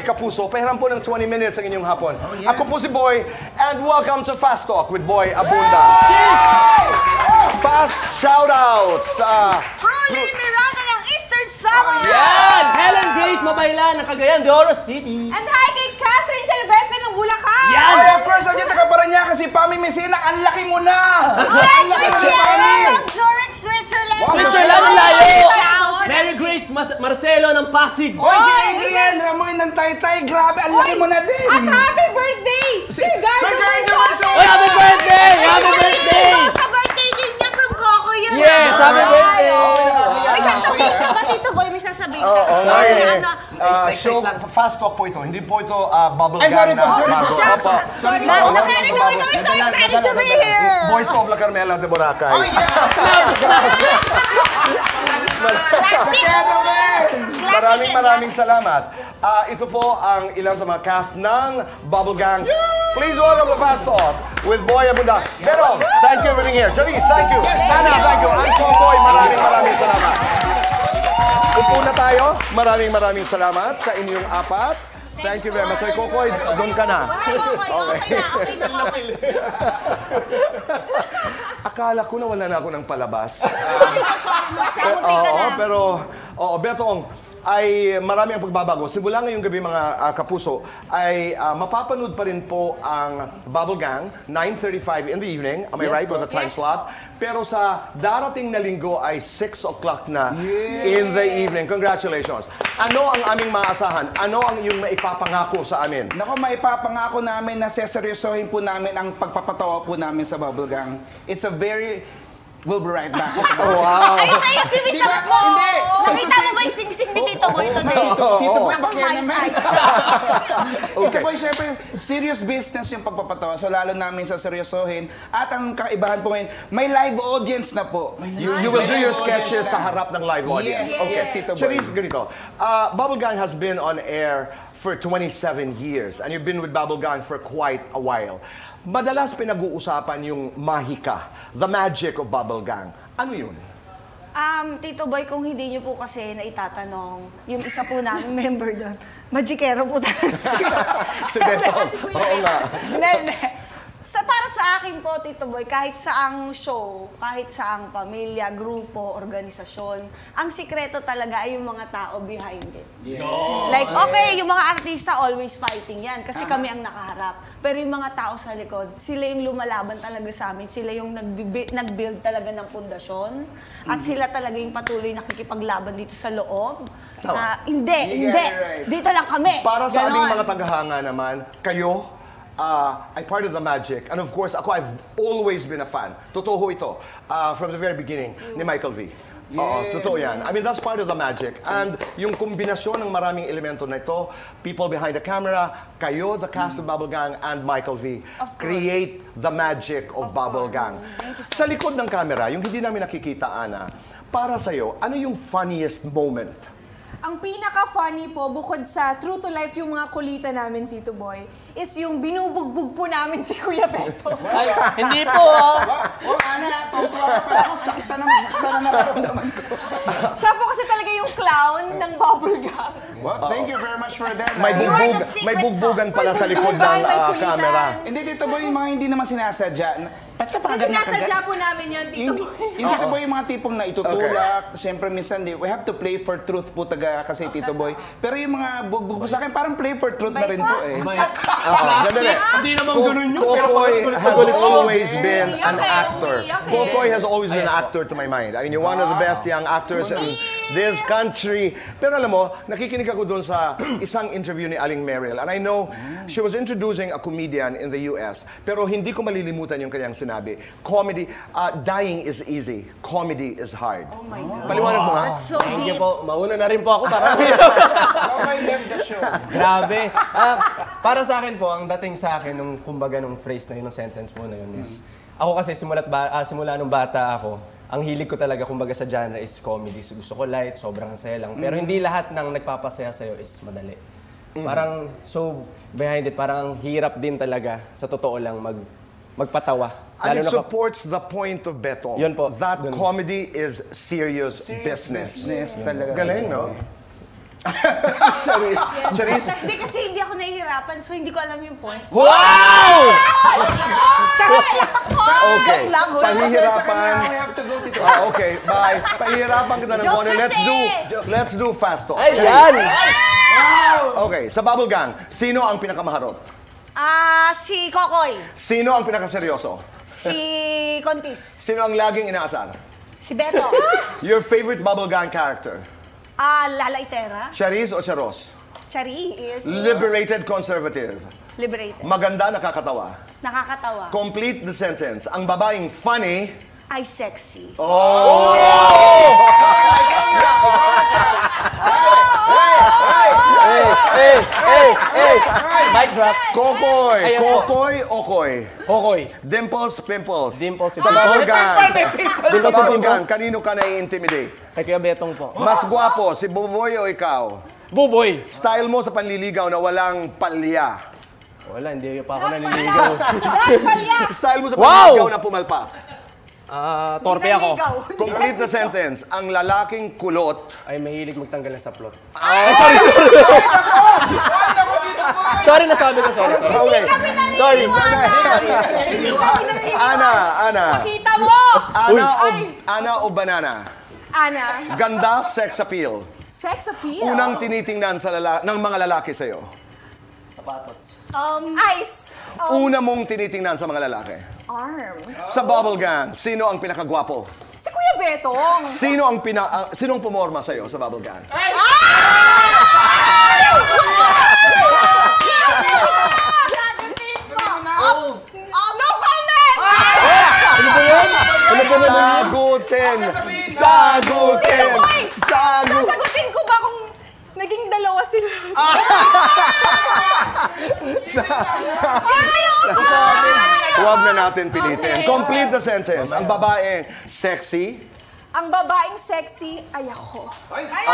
Boy Kapuso. Pahiram po ng 20 minutes ang inyong hapon. Oh, yeah. Ako po si Boy, and welcome to Fast Talk with Boy Abunda. Cheers! Fast shout-out sa... Summer! Yan! Helen Grace Mabaylan ng Cagayan de Oro City. And hi kay Catherine Silvestre ng Bulacan. Yan! Ay, of course, ang taga-Baranya kasi Pami Messina, ang laki mo na! Yes! From Zurich, Switzerland! Switzerland, layo! Mary Grace Marcelo ng Pasig. Oy, si Adrian Ramoy ng Taytay. Grabe, ang laki mo na din! At happy birthday! Si Gardo Mansoso! Oy, happy birthday! Happy birthday! Sa birthday din niya from Coco yun! Yes, happy birthday! Sasabihin ka. So, fast talk po ito. Hindi po ito bubble gang. Sorry po. Sorry po. America, we're so excited to be here. Voice of La Carmela de Boracay. Oh, yeah. Maraming salamat. Ito po ang ilan sa mga cast ng Bubble Gang. Please welcome to Fast Talk with Boy Abunda. Betong, thank you for being here. Chariz, thank you. Ana, thank you. Ang Kokoy, maraming salamat. Upo na tayo. Maraming salamat sa inyong apat. Thank you very much. Ay, Kokoy, doon ka na. Okay. Akala ko na wala na ako ng palabas. Pero, Betong, ay marami ang pagbabago. Simula ngayong gabi, mga kapuso, ay mapapanood pa rin po ang Bubble Gang, 9:35 in the evening. Am I right with the time slot? Pero sa darating na linggo ay 6 o'clock na in the evening. Congratulations. Ano ang aming maasahan? Ano ang iyong maipapangako sa amin? Naku, maipapangako namin na seseryosohin po namin ang pagpapatawa po namin sa Bubble Gang. It's a very... We'll be right back. Wow! Ayos, ayos! Sinisagot mo! Hindi! Nakita mo ba yung sing-sing ni Tito Boy today? Tito Boy, bakit naman? Tito Boy, syempre, serious business yung pagpapatawa. So, lalo namin saseryosohin. At ang kaibahan po ngayon, may live audience na po. You will do your sketches sa harap ng live audience. Yes, Tito Boy. Chariz, ganito. Bubble Gang has been on air for 27 years. And you've been with Bubble Gang for quite a while. Madalas pinag-uusapan yung mahika, the magic of Bubble Gang. Ano yun? Tito Boy, kung hindi niyo po kasi naitatanong, yung isa po namin member doon, magikero po tayo. Si Betong, oo nga. Para sa akin po, Tito Boy, kahit saang show, kahit saang pamilya, grupo, organisasyon, ang sikreto talaga ay yung mga tao behind it. Yes. Like, okay, yung mga artista always fighting yan kasi kami ang nakaharap. Pero yung mga tao sa likod, sila yung lumalaban talaga sa amin. Sila yung nag-build talaga ng pundasyon. At sila talaga yung patuloy nakikipaglaban dito sa loob. Na, hindi. Right. Dito lang kami. Para sa aming mga tagahanga naman, kayo, I'm part of the magic. And of course, ako, I've always been a fan. Totoo ito. From the very beginning, ni Michael V. Oo, totoo yan. I mean, that's part of the magic. And yung kombinasyon ng maraming elemento na ito, people behind the camera, kayo, the cast of Bubble Gang, and Michael V. Create the magic of Bubble Gang. Sa likod ng camera, yung hindi namin nakikita, Ana, para sa'yo, ano yung funniest moment? Ang pinaka-funny po, bukod sa true to life yung mga kulita namin, Tito Boy, is yung binubugbog po namin si Kuya Betong. Ay, hindi po! O, Ana, totoo pa ako, sakta na nararamdaman ko. Siya po kasi talaga yung clown ng Bubble Gang. Thank you very much for that. May bugbogan pala sa likod ng camera. Hindi, Tito Boy, yung mga hindi naman sinasadya. Sinasadya po namin yun, Tito Boy. Hindi, Tito Boy, yung mga tipong na itutulak. Siyempre, minsan, we have to play for truth po taga kasi, Tito Boy. Pero yung mga bugbog po sa akin, parang play for truth na rin po eh. Hindi naman ganun yun. Kokoy has always been an actor. Kokoy has always been an actor to my mind. I mean, you're one of the best young actors in this country. Pero alam mo, nakikinig ako doon sa isang interview ni Aling Merrill. And I know, she was introducing a comedian in the US. Pero hindi ko malilimutan yung kanyang sinabi. Comedy, dying is easy. Comedy is hard. Oh my God. Paliwanag mo nga. That's so deep. Mauna na rin po ako. Okay, love the show. Grabe. Para sa akin po, ang dating sa akin, nung phrase na yun, nung sentence po na yun is, ako kasi simula nung bata ako, ang hilig ko talaga kumbaga sa genre is comedy. Gusto ko light, sobrang saya lang. Pero hindi lahat ng nagpapasaya sa'yo is madali. Parang, so behind it, parang hirap din talaga sa totoo lang magpatawa. And it supports the point of Betong. Yun po. That comedy is serious business. Galing, no? Sorry. Chariz. Hindi kasi hindi ako nahihirapan, so hindi ko alam yung point. Wow! Okay. Pahihirapan. Okay, bye. Pahihirapan kita ng konti. Let's do fast talk. Ayan! Okay, sa Bubble Gang, sino ang pinakamaharot? Si Kokoy. Sino ang pinakaseryoso? Si Kontis. Sino ang laging inaasar? Si Betong. Your favorite Bubble Gang character? Lalaitera. Chariz o Charos? Chariz. Liberated conservative. Liberated. Maganda, nakakatawa. Nakakatawa. Complete the sentence. Ang babaeng funny... ay sexy. Oh! Mic drop. Kokoy. Kokoy o koy? Kokoy. Dimples, pimples. Dimples, pimples. Sa Bubble Gang. Sa Bubble Gang, kanino ka nai-intimidate? Kaya Betong po. Mas guwapo, si Buboy o ikaw? Buboy. Style mo sa panliligaw na walang palya. Wala, hindi pa ako naniligaw. Style mo sa panliligaw na pumalpak. Torpe ako. Complete the sentence. Ang lalaking kulot ay mahilig magtanggal ng saplot. Sorry! Sorry, nasabi ko. Sorry. Okay. Sorry. Ana. Pakita mo! Ana o banana? Ana. Ganda, sex appeal. Sex appeal? Unang tinitingnan ng mga lalaki sa'yo? Sapatos. Eyes. Una mong tinitingnan sa mga lalaki? Arms. Sa Bubble Gang, sino ang pinakagwapo? Si Kuya Betong. Sino ang pumorma sa'yo sa Bubble Gang? Ay! No comment! Sagutin! Sasagutin ko ba kung naging dalawa sila? Huwag na natin pilitin. Complete the sentence. Ang babaeng sexy. Ang babaeng sexy ay ako.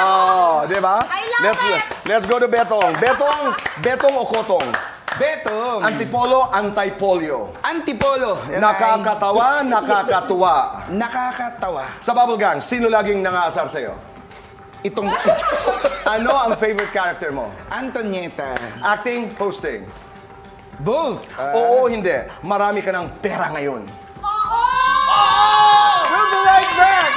Oh, di ba? I love it! Let's go to Betong. Betong o Kotong? Betong. Antipolo, antipolyo. Antipolo. Nakakatawa, nakakatuwa. Nakakatawa. Sa Bubble Gang, sino laging nangaasar sa'yo? Ano ang favorite character mo? Antonieta. Acting, hosting? Both. Oo, hindi. Marami ka ng pera ngayon. Oo! We'll be right back!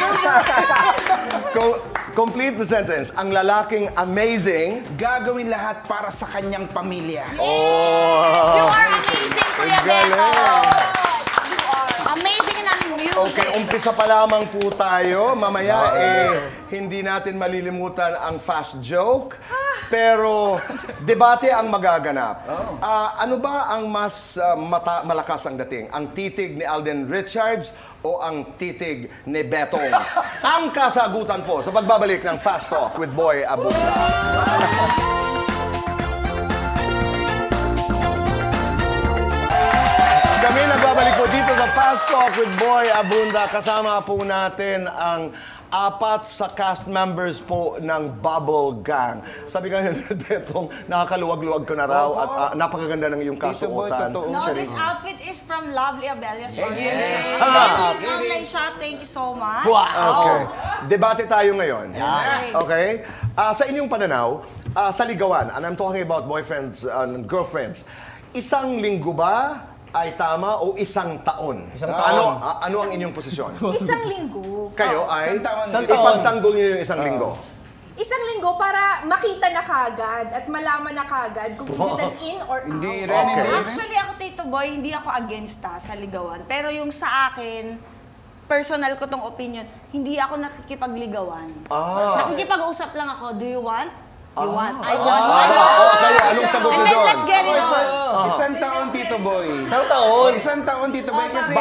Complete the sentence. Ang lalaking amazing... gagawin lahat para sa kanyang pamilya. Yes! You are amazing, Kuya Beto! Okay, umpisa pa lamang po tayo. Mamaya, hindi natin malilimutan ang fast joke. Pero, debate ang magaganap. Ano ba ang mas malakas ang dating? Ang titig ni Alden Richards o ang titig ni Betong? Ang kasagutan po sa pagbabalik ng Fast Talk with Boy Abunda. Kami nagbabalik po dito sa Fast Talk with Boy Abunda. Kasama po natin ang apat sa cast members po ng Bubble Gang. Sabi ka nila, Betong, nakakaluwag-luwag ko na raw at napakaganda ng iyong kasuotan. No, this outfit is from Lovely Abelia's. Please online shop. Thank you so much. Okay. Debate tayo ngayon. Okay? Sa inyong pananaw, sa ligawan, and I'm talking about boyfriends and girlfriends, isang linggo ba ay tama o isang taon? Ano ang inyong posisyon? Isang linggo. Kayo ay ipagtanggol niyo yung isang linggo. Isang linggo para makita na kaagad at malaman na kaagad kung is it an in or out. Actually, ako Tito Boy, hindi ako against sa ligawan. Pero yung sa akin, personal ko tong opinion, hindi ako nakikipagligawan. Nakikipag-usap lang ako, do you want? Anong sagot mo doon? Let's get it on. Isang taon, Tito Boy. Isang taon? Isang taon, Tito Boy. Kasi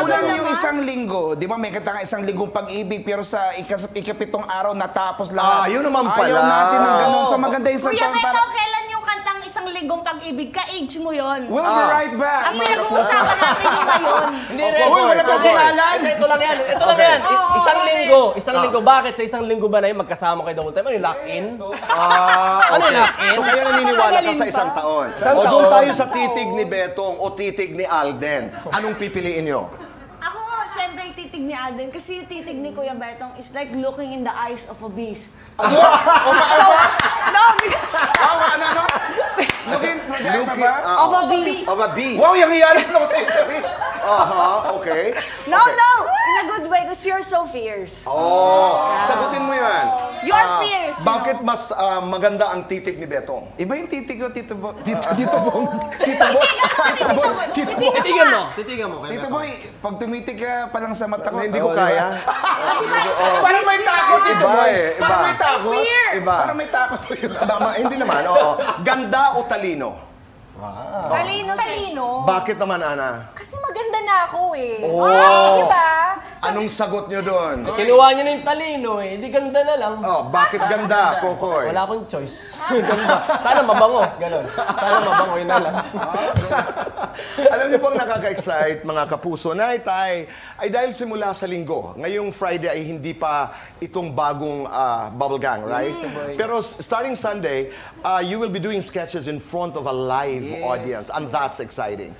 kulang yung isang linggo. Di ba may kata nga isang linggong pag-ibig pero sa ikapitong araw natapos lahat. Yun naman pala. Ayaw natin ng ganun. So maganda yung isang taon para... Kuya, ito kailan yung kantang isang linggong pag-ibig? Ka-age mo yun. We'll be right back. Ang pinag-uusapan natin yung ngayon. Uy, wala kang sinalan. Ito lang yan. Ito lang yan. Isang linggo. Isang linggo. Bakit? Sa isang linggo ba na yun magkasama kayo doon time? Ano yung lock-in? Ano yung lock-in? So kayo naniniwala ka sa isang taon. O doon tayo sa titig ni Betong o titig ni Alden. Anong pipiliin nyo? Ako, siyempre yung titig ni Alden kasi yung titig ni Kuya Betong is like looking in the eyes of a beast. So, no, ano? Looking through the eyes of a beast. Of a beast. Wow, yung hiyalan na ko sa interviews. Okay. No. In a good way because you're so fierce. Oh, sagutin mo yan. You're fierce. Bakit mas maganda ang titig ni Betong? Iba yung titig ko, Tito Bong. Tito Bong. Titigan mo. Tito Boy, pag tumitig ka pa lang sa mata ko, hindi ko kaya. Parang may takot, Tito Boy. Parang may takot. Parang may takot. Hindi naman, oo. Ganda o talino? Wow. Talino. Bakit naman, Ana? Kasi maganda na ako eh. Oh! Diba? Anong sagot nyo doon? Kinuha nyo na yung talino eh. Hindi ganda na lang. Oh, bakit ganda, Kokoy? Wala akong choice. Ganda. Sana mabango. Ganon. Sana mabango. Yun na lang. Alam nyo pong nakaka-excite, mga kapuso na itay, ay dahil simula sa linggo. Ngayong Friday ay hindi pa itong bagong Bubble Gang, right? Pero starting Sunday, you will be doing sketches in front of a live audience. And that's exciting.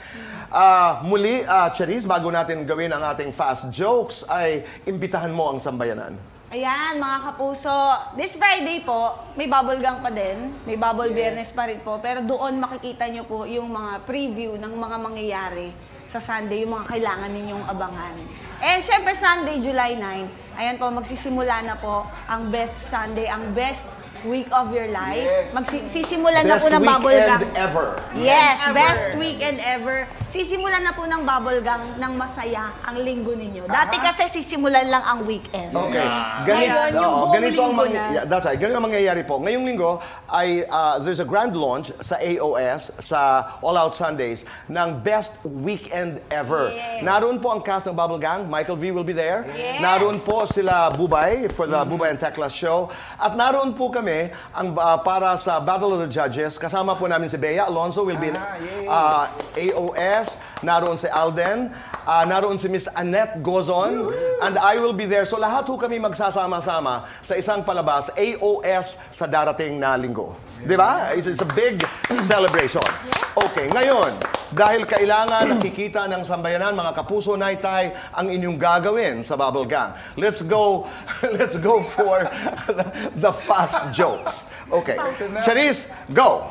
Muli, Chariz, bago natin gawin ang ating fast jokes, ay imbitahan mo ang sambayanan. Ayan, mga kapuso. This Friday po, may Bubble Gang pa din. May Bubble Viernes pa rin po. Pero doon makikita nyo po yung mga preview ng mga mangyayari sa Sunday, yung mga kailangan ninyong abangan. And syempre, Sunday, July 9, ayan po, magsisimula na po ang best Sunday, ang best week of your life. Magsisimulan na po ng Bubble Gang. Best weekend ever. Yes, best weekend ever. Sisimulan na po ng Bubble Gang ng masaya ang linggo ninyo. Dati kasi sisimulan lang ang weekend. Okay. Ganito ang mangyayari po. Ngayong linggo, there's a grand launch sa AOS, sa All Out Sundays, ng best weekend ever. Naroon po ang cast ng Bubble Gang. Michael V will be there. Naroon po sila Bubay for the Bubay and Tekla show. At naroon po kami ang para sa Battle of the Judges. Kasama po namin si Bea Alonzo will be in AOS. Naroon si Alden. Naroon si Miss Annette Gozon. And I will be there. So lahat po kami magsasama-sama sa isang palabas, AOS, sa darating na linggo. Diba? It's a big celebration. Okay, ngayon, dahil kailangan nakikita ng sambayanan, mga kapuso, naitay, ang inyong gagawin sa Bubble Gang. Let's go for the fast jokes. Okay. Chariz, go!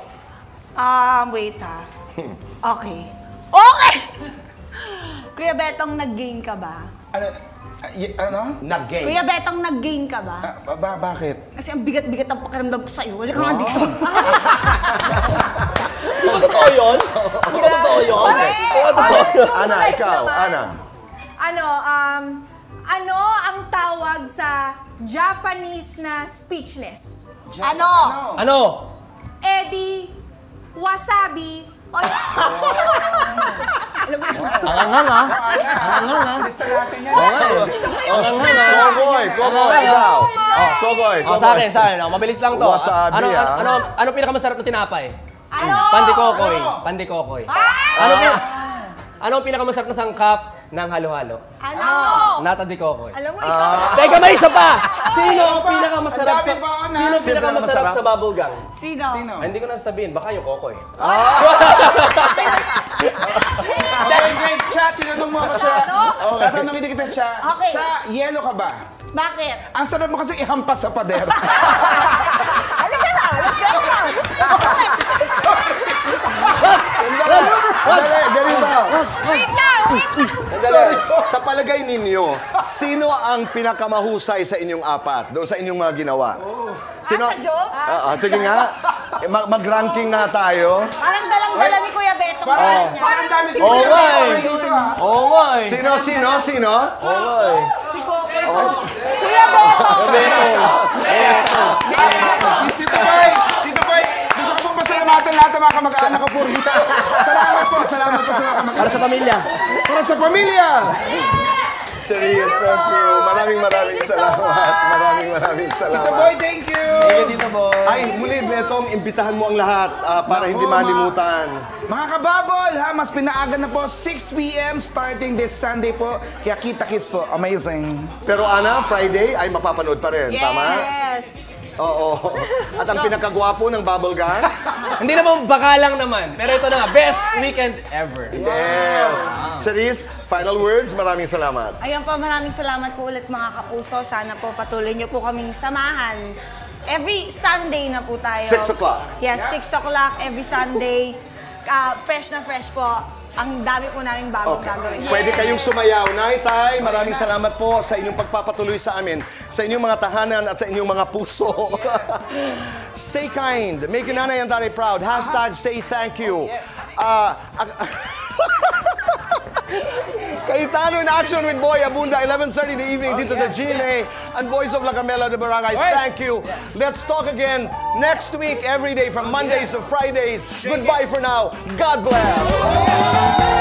Wait ha. Okay. Okay! Kuya Betong, nag-game ka ba? Ano? Nag-game. Kuya Betong, nag-game ka ba? Bakit? Kasi ang bigat-bigat ang pakiramdam ko sa'yo. Wala ka nga dito. Ano totoo yun? Ana, ikaw. Ana. Ano ang tawag sa Japanese na speechless? Ano? Eddie Wasabi. Ang nga. Kokoy. Sa akin. Mabilis lang to. Ano pinakamasarap na tinapay? Pandi Kokoy. Ano pinakamasarap na sangkap ng halo-halo? Nata di Kokoy. Alam mo, ikaw. Teka, may isa pa! Sino pinakamasarap sa Bubble Gang? Sino? Hindi ko na sasabihin. Baka yung Kokoy. Great chat. Tinanong mo ako siya. Tanong hindi kita siya. Siya, yelo ka ba? Bakit? Ang sarap mo kasi ihampas sa pader. Wait lang. Sa palagay ninyo, sino ang pinakamahusay sa inyong apat? Doon sa inyong mga ginawa? Sa joke? Sige nga. Mag-ranking nga tayo. Parang dalang-dala ni Kuya Betong. Parang dami si Kuya Betong. Sino? Si Kokoy. Kuya Betong! Tito Boy! Gusto ko pong pasalamatan lahat ang mga kamag-anak ko po rito. Salamat po sa mga kamag-anak. Para sa pamilya! Chariz, thank you. Maraming salamat. Tito Boy, thank you. Tito Boy. Ay, muli, Betong, imbitahan mo ang lahat para hindi malimutan. Mga kababol, ha, mas pinaaga na po 6 p.m. starting this Sunday po. Kaya kita kids po, amazing. Pero Ana, Friday ay mapapanood pa rin, tama? Yes. Oo. At ang pinakagwapo ng Bubble Gang. Hindi naman, baka lang naman. Pero ito na nga, best weekend ever. Yes. Chariz, final words, maraming salamat. Ayan po, maraming salamat po ulit mga kapuso. Sana po patuloy niyo po kaming samahan. Every Sunday na po tayo. 6 o'clock. Yes, 6 o'clock every Sunday. Fresh na fresh po. Ang dami po namin bagong gagawin. Pwede kayong sumayaw. Naitay, maraming salamat po sa inyong pagpapatuloy sa amin, sa inyong mga tahanan at sa inyong mga puso. Stay kind. Make your nanay and daddy proud. Hashtag say thank you. Cayetano in action with Boy Abunda, 11:30 in the evening dito sa GMA and Voice of La Camela de Barangay. Thank you. Let's talk again next week every day from Mondays to Fridays. Goodbye for now. God bless.